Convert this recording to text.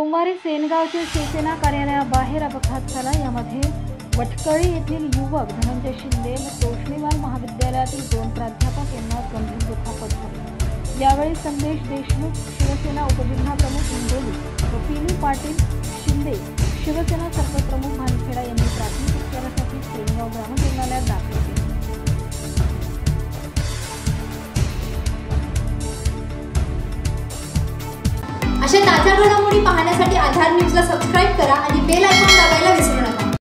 सोमवारी सेनगावचे शिवसेना कार्यालयाबाहेर अपघात झाला। यामध्ये वटकळी येथील युवक धनंजय शिंदे व रोशनीवाल महाविद्यालयातील दोन प्राध्यापक यांना गंभीर दुखापत झाली। यावेळी संदेश देशमुख शिवसेना उपजिल्हा प्रमुख हिंगोली व पिनू पाटील शिंदे शिवसेना सर्वप्रमुख भानखेडा यांनी प्राथमिक उपचारासाठी सेनगाव ग्रामीण रुग्णालयात दाखल केले। अशा ताज्या घडामोडी पाहण्यासाठी आधार न्यूजला सबस्क्राइब करा आणि बेल आयकॉन दाबायला विसरू नका।